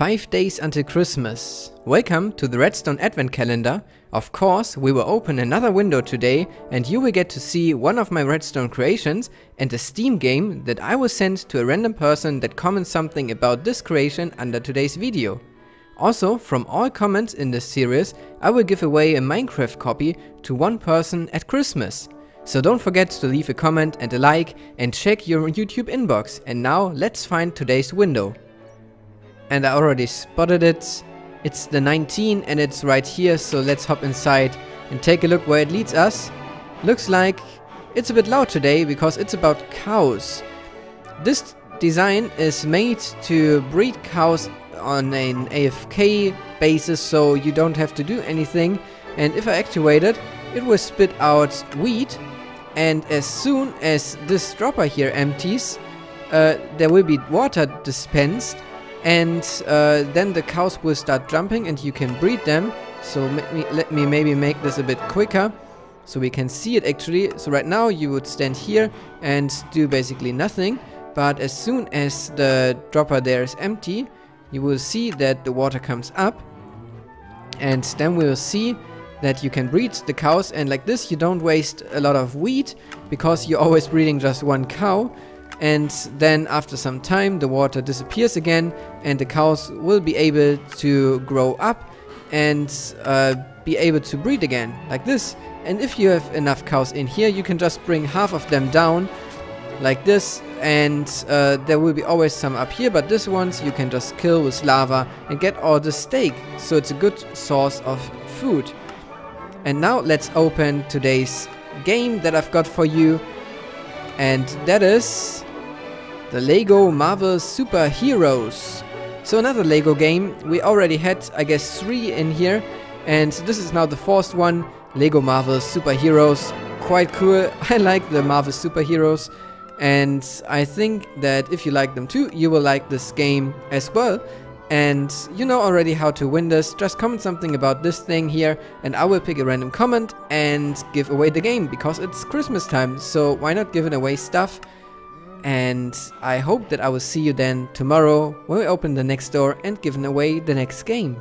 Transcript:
5 days until Christmas. Welcome to the Redstone Advent Calendar. Of course, we will open another window today and you will get to see one of my Redstone creations and a Steam game that I will send to a random person that comments something about this creation under today's video. Also, from all comments in this series, I will give away a Minecraft copy to one person at Christmas. So don't forget to leave a comment and a like and check your YouTube inbox. And now let's find today's window. And I already spotted it. It's the 19 and it's right here, so let's hop inside and take a look where it leads us. Looks like it's a bit loud today because it's about cows. This design is made to breed cows on an AFK basis, so you don't have to do anything. And if I activate it, it will spit out wheat. And as soon as this dropper here empties, there will be water dispensed. And then the cows will start jumping and you can breed them. So let me maybe make this a bit quicker so we can see it actually. So right now you would stand here and do basically nothing, but as soon as the dropper there is empty, you will see that the water comes up, and then we will see that you can breed the cows. And like this you don't waste a lot of wheat because you're always breeding just one cow. And then after some time the water disappears again and the cows will be able to grow up and be able to breed again, like this. And if you have enough cows in here, you can just bring half of them down, like this. And there will be always some up here, but these ones you can just kill with lava and get all the steak. So it's a good source of food. And now let's open today's game that I've got for you. And that is the LEGO Marvel Super Heroes. So another LEGO game. We already had, I guess, 3 in here. And this is now the 4th one, LEGO Marvel Super Heroes. Quite cool. I like the Marvel Super Heroes. And I think that if you like them too, you will like this game as well. And you know already how to win this. Just comment something about this thing here and I will pick a random comment and give away the game because it's Christmas time, so why not giving away stuff. And I hope that I will see you then tomorrow when we open the next door and giving away the next game.